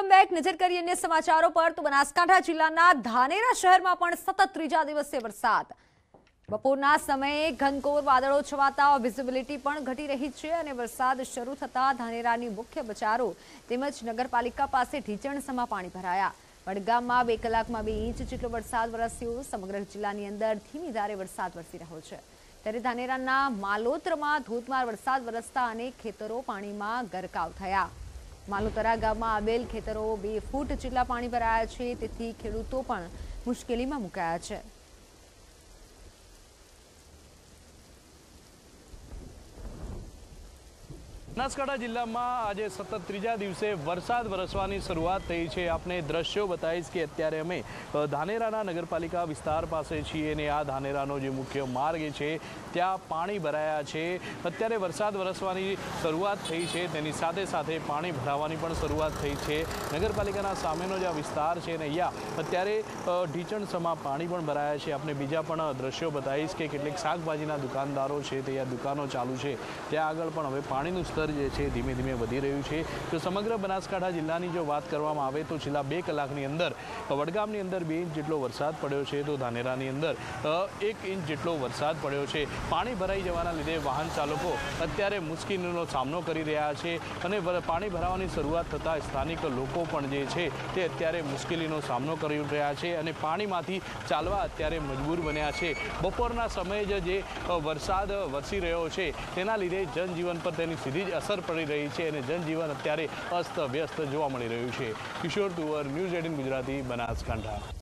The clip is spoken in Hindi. Welcome back. नजर करीए अन्य समाचारों पर तो बनासकांठा जिल्लाना धानेरा शहर में पण सतत त्रीजा दिवसे वरसाद। बपोरना समये घनघोर वादळो छवाता विजिबिलिटी पण घटी रही छे अने वरसाद शरू थता धानेरानी मुख्य बजारो तेमज नगरपालिका पासे ढीचणसमा पाणी भराया। वडगाम में 2 कलाक में 2 इंच जेटलो वरसाद वरस्यो। समग्र जिल्लानी अंदर धीमी धारे वरसाद वरसी रह्यो छे। त्यारे धानेराना मालोत्रमा धोधमार वरसाद वरसता अनेक खेतरो पाणीमां गरकाव थया। मालोतरा गाममां आवेल खेतरो 2 फूट जेटला पाणी भराया छे, तेथी खेडूतो पण मुश्केलीमां मुकाया छे। बनासकांठा जिला में आज सतत तीजा दिवसे वरसाद वरसवानी शुरुआत थी है। आपने दृश्यों बताईश कि अत्यारे अमे धानेराना नगरपालिका विस्तार पास छीए ने आ धानेरानो जे मुख्य मार्ग है त्या पाणी भराया है। अत्यारे वरसाद वरसवानी शुरुआत थी है, तेनी साथे साथे पाणी भरावानी पण शुरुआत थी है। नगरपालिकाना सामेनो जे विस्तार है ने या अत्यारे ढीचणसमा पाणी पण भराया है। आपने बीजा पण दृश्यों बताईश कि केटलीक शाकभाजीना दुकानदारो है ते या दुकानों चालू है त्या आगळ पण हवे पाणीनुं स्तर धीमे धीमे वधी रह्युं छे। तो समग्र बनासकांठा जिल्लानी जो बात करवामां आवे तो छेल्ला 2 कलाकनी अंदर वडगामनी अंदर 2 इंच जेटलो वरसाद पड्यो छे, तो धानेरानी अंदर 1 इंच जेटलो वरसाद पड्यो छे। पाणी भराई जवाना लीधे वाहन चालको अत्यारे मुश्केलीनो सामनो करी रह्या छे अने पाणी भरावानी शरूआत थता स्थानिक लोको पण जे छे ते अत्यारे मुश्केलीनो सामनो करी रह्या छे अने पाणीमांथी चालवा अत्यारे मजबूर बन्या छे। बपोरना समये जे वरसाद वरसी रह्यो छे तेना लीधे जनजीवन पर तेनी सीधी असर पड़ी रही है और जनजीवन अत्यारे अस्त व्यस्त जोवा मळी रह्युं छे। किशोर तुवर, न्यूज़18 गुजराती, बनासकांठा।